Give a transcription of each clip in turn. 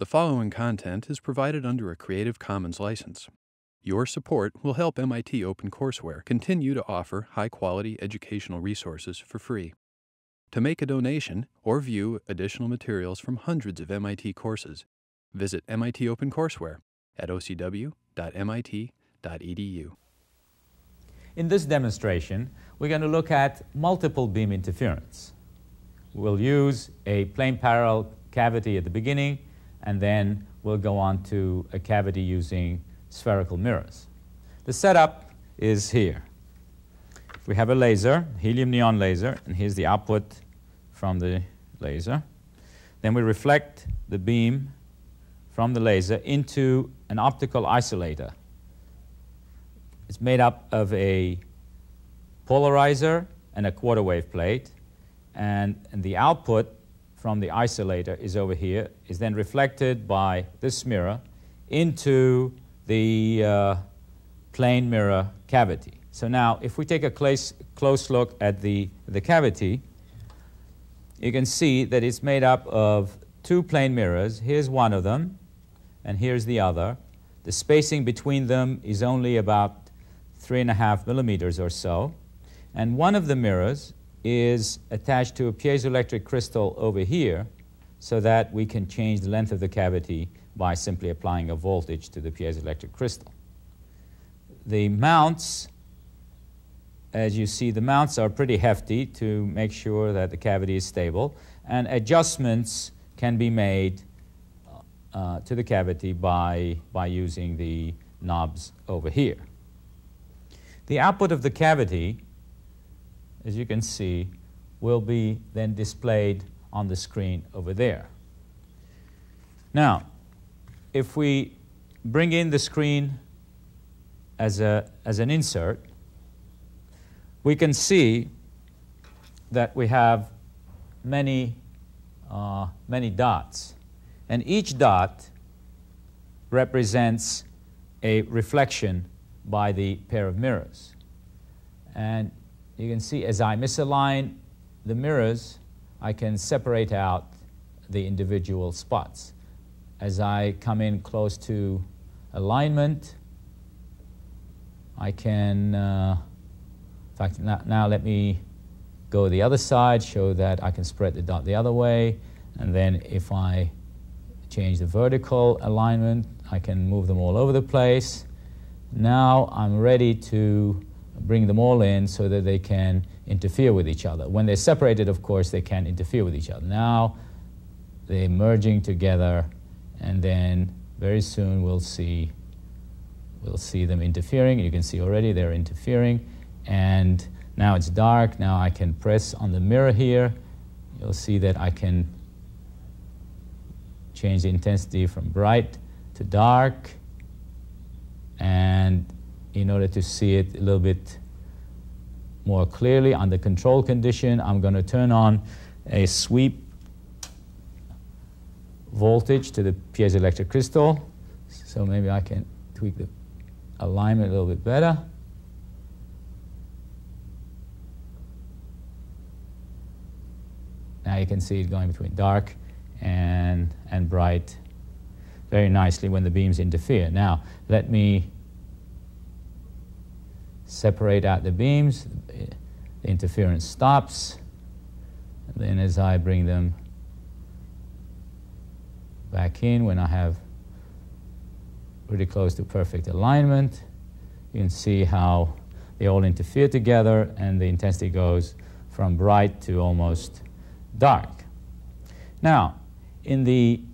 The following content is provided under a Creative Commons license. Your support will help MIT OpenCourseWare continue to offer high-quality educational resources for free. To make a donation or view additional materials from hundreds of MIT courses, visit MIT OpenCourseWare at ocw.mit.edu. In this demonstration, we're going to look at multiple beam interference. We'll use a plane parallel cavity at the beginning, and then we'll go on to a cavity using spherical mirrors. The setup is here. We have a laser, helium-neon laser, and here's the output from the laser. Then we reflect the beam from the laser into an optical isolator. It's made up of a polarizer and a quarter wave plate, and the output from the isolator is over here, is then reflected by this mirror into the plane mirror cavity. So now, if we take a close look at the cavity, you can see that it's made up of two plane mirrors. Here's one of them, and here's the other. The spacing between them is only about 3.5 millimeters or so, and one of the mirrors is attached to a piezoelectric crystal over here, so that we can change the length of the cavity by simply applying a voltage to the piezoelectric crystal. The mounts, as you see, the mounts are pretty hefty to make sure that the cavity is stable, and adjustments can be made to the cavity by using the knobs over here. The output of the cavity, as you can see, will be then displayed on the screen over there. Now, if we bring in the screen as an insert, we can see that we have many dots, and each dot represents a reflection by the pair of mirrors. And you can see, as I misalign the mirrors, I can separate out the individual spots. As I come in close to alignment, I can, in fact, now let me go the other side, show that I can spread the dot the other way, and then if I change the vertical alignment, I can move them all over the place. Now I'm ready to bring them all in so that they can interfere with each other. When they're separated, of course, they can interfere with each other. Now they're merging together, and then very soon we'll see them interfering. You can see already they're interfering, and now it's dark. Now I can press on the mirror here. You'll see that I can change the intensity from bright to dark, and in order to see it a little bit more clearly under control condition, I'm going to turn on a sweep voltage to the piezoelectric crystal. So maybe I can tweak the alignment a little bit better. Now you can see it going between dark and bright very nicely when the beams interfere. Now let me separate out the beams. The interference stops. And then as I bring them back in, when I have pretty close to perfect alignment, you can see how they all interfere together, and the intensity goes from bright to almost dark. Now, in the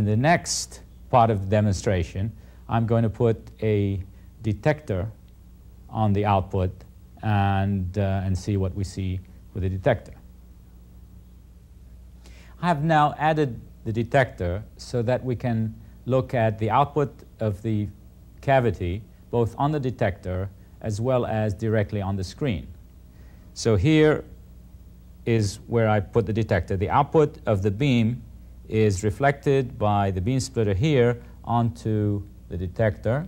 next part of the demonstration, I'm going to put a detector on the output and see what we see with the detector. I have now added the detector so that we can look at the output of the cavity both on the detector as well as directly on the screen. So here is where I put the detector. The output of the beam is reflected by the beam splitter here onto the detector,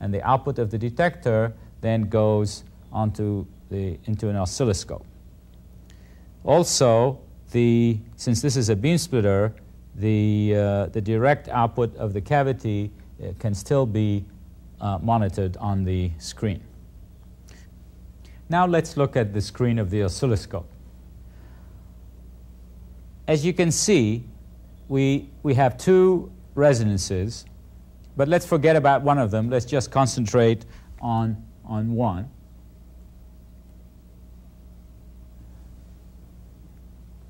and the output of the detector then goes onto into an oscilloscope. Also, since this is a beam splitter, the direct output of the cavity can still be monitored on the screen. Now let's look at the screen of the oscilloscope. As you can see, we have two resonances, but let's forget about one of them. Let's just concentrate on one.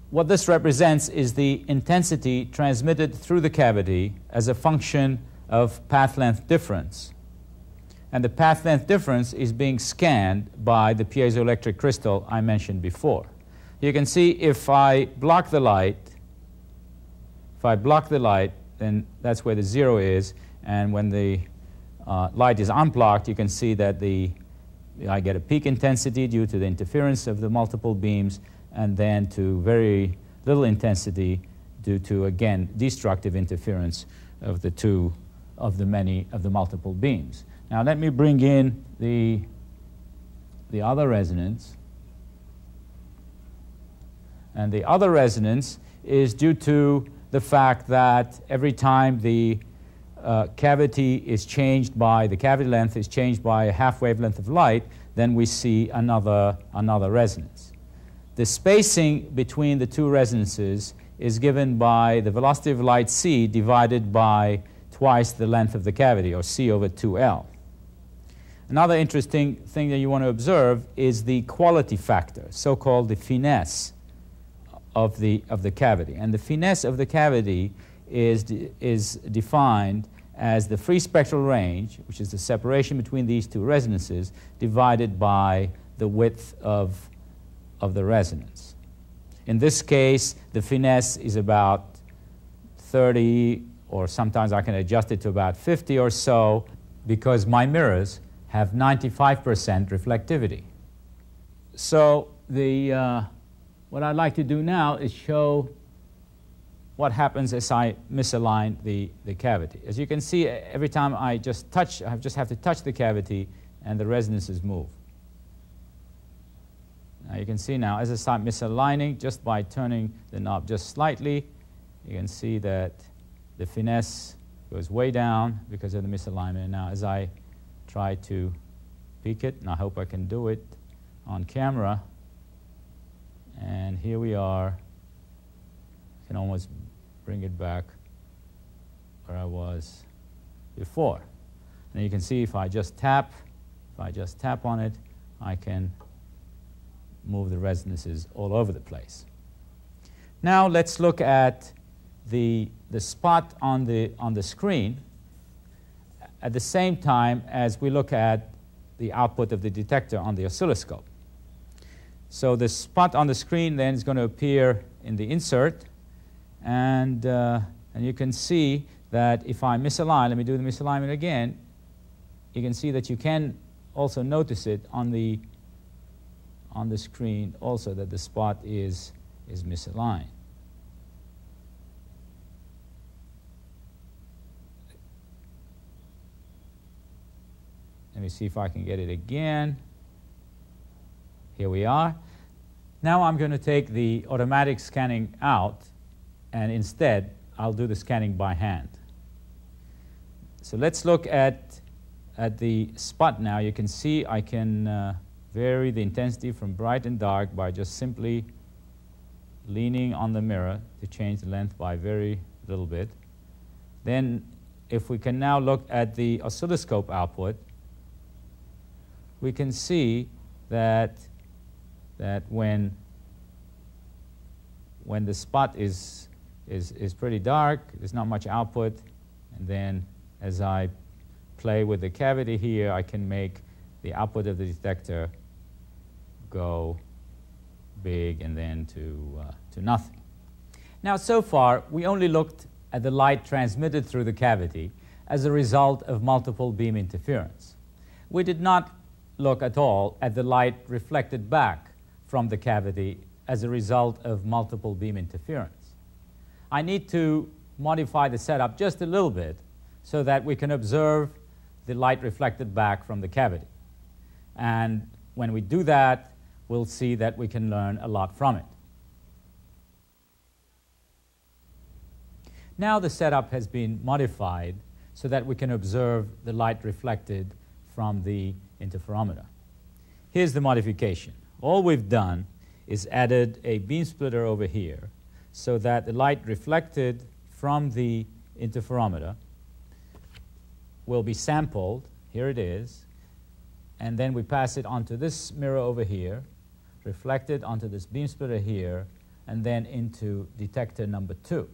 What this represents is the intensity transmitted through the cavity as a function of path length difference. And the path length difference is being scanned by the piezoelectric crystal I mentioned before. You can see if I block the light, then that's where the zero is, and when the light is unblocked, you can see that I get a peak intensity due to the interference of the multiple beams, and then to very little intensity due to, again, destructive interference of the multiple beams. Now let me bring in the other resonance. And the other resonance is due to the fact that every time the cavity length is changed by a half wavelength of light, then we see another resonance. The spacing between the two resonances is given by the velocity of light c divided by twice the length of the cavity, or c over 2L. Another interesting thing that you want to observe is the quality factor, so-called the finesse of the cavity. And the finesse of the cavity is defined as the free spectral range, which is the separation between these two resonances, divided by the width of the resonance. In this case, the finesse is about 30, or sometimes I can adjust it to about 50 or so, because my mirrors have 95% reflectivity. So what I'd like to do now is show what happens as I misalign the cavity. As you can see, every time I just have to touch the cavity and the resonances move. Now you can see now, as I start misaligning, just by turning the knob just slightly, you can see that the finesse goes way down because of the misalignment. Now as I try to peak it, and I hope I can do it on camera, and here we are. I can almost bring it back where I was before. And you can see if I just tap on it, I can move the resonances all over the place. Now let's look at the spot on the screen at the same time as we look at the output of the detector on the oscilloscope. So the spot on the screen then is going to appear in the insert, and you can see that if I misalign, let me do the misalignment again, you can see that you can also notice it on the screen also, that the spot is misaligned. Let me see if I can get it again. Here we are. Now I'm going to take the automatic scanning out, and instead I'll do the scanning by hand. So let's look at the spot now. You can see I can vary the intensity from bright and dark by just simply leaning on the mirror to change the length by very little bit. Then if we can now look at the oscilloscope output, we can see that when the spot is pretty dark, there's not much output, and then as I play with the cavity here, I can make the output of the detector go big and then to nothing. Now so far, we only looked at the light transmitted through the cavity as a result of multiple beam interference. We did not look at all at the light reflected back from the cavity as a result of multiple beam interference. I need to modify the setup just a little bit so that we can observe the light reflected back from the cavity. And when we do that, we'll see that we can learn a lot from it. Now the setup has been modified so that we can observe the light reflected from the interferometer. Here's the modification. All we've done is added a beam splitter over here so that the light reflected from the interferometer will be sampled. Here it is. And then we pass it onto this mirror over here, reflected onto this beam splitter here, and then into detector number 2.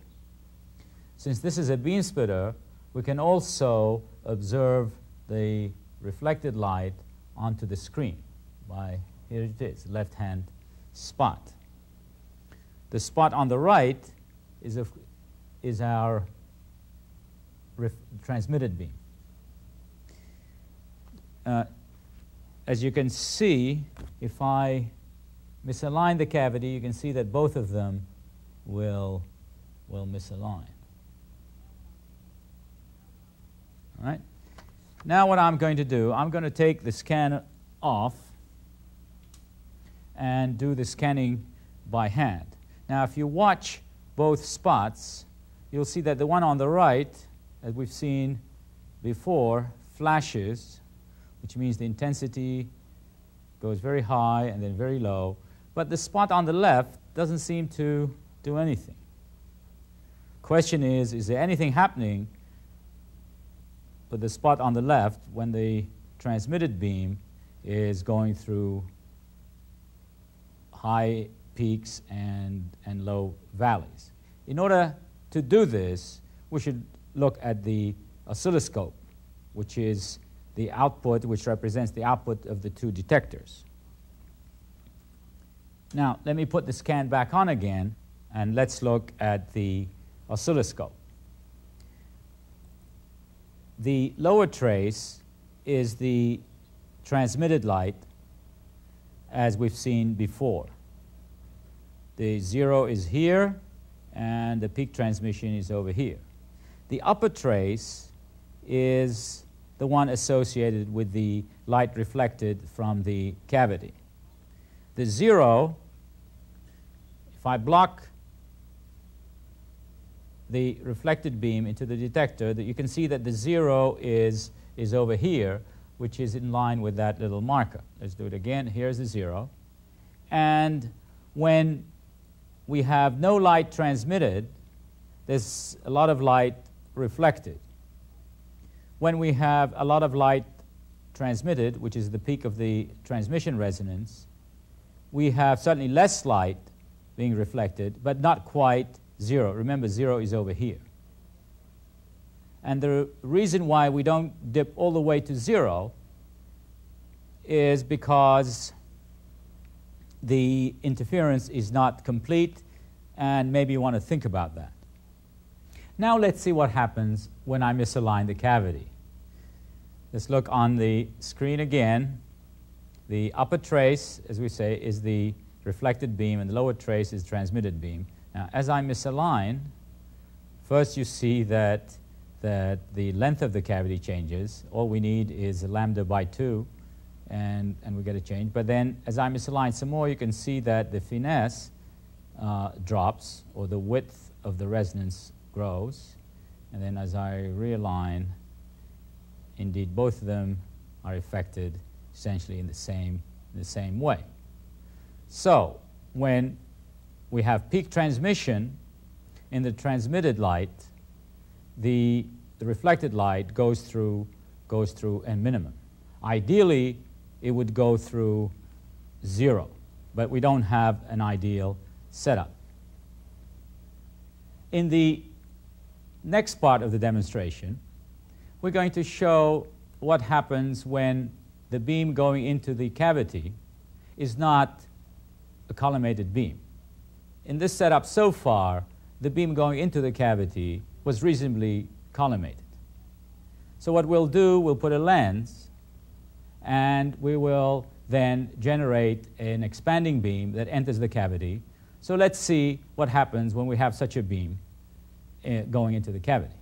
Since this is a beam splitter, we can also observe the reflected light onto the screen by, here it is, left-hand spot. The spot on the right is our transmitted beam. As you can see, if I misalign the cavity, you can see that both of them will misalign. All right. Now what I'm going to do, I'm going to take the scanner off and do the scanning by hand. Now if you watch both spots, you'll see that the one on the right, as we've seen before, flashes, which means the intensity goes very high and then very low. But the spot on the left doesn't seem to do anything. Question is there anything happening with the spot on the left when the transmitted beam is going through high peaks and low valleys? In order to do this, we should look at the oscilloscope, which is the output, which represents the output of the two detectors. Now, let me put the scan back on again, and let's look at the oscilloscope. The lower trace is the transmitted light, as we've seen before. The zero is here, and the peak transmission is over here. The upper trace is the one associated with the light reflected from the cavity. The zero, if I block the reflected beam into the detector, that you can see that the zero is over here, which is in line with that little marker. Let's do it again. Here's the zero. And when we have no light transmitted, there's a lot of light reflected. When we have a lot of light transmitted, which is the peak of the transmission resonance, we have certainly less light being reflected, but not quite zero. Remember, zero is over here. And the reason why we don't dip all the way to zero is because the interference is not complete, and maybe you want to think about that. Now let's see what happens when I misalign the cavity. Let's look on the screen again. The upper trace, as we say, is the reflected beam, and the lower trace is the transmitted beam. Now, as I misalign, first you see that the length of the cavity changes. All we need is lambda by 2, and we get a change. But then, as I misalign some more, you can see that the finesse drops, or the width of the resonance grows. And then as I realign, indeed both of them are affected essentially in the same way. So when we have peak transmission in the transmitted light, the reflected light goes through a minimum. Ideally, it would go through zero, but we don't have an ideal setup. In the next part of the demonstration, we're going to show what happens when the beam going into the cavity is not a collimated beam. In this setup so far, the beam going into the cavity was reasonably collimated. So what we'll do, we'll put a lens, and we will then generate an expanding beam that enters the cavity. So let's see what happens when we have such a beam going into the cavity.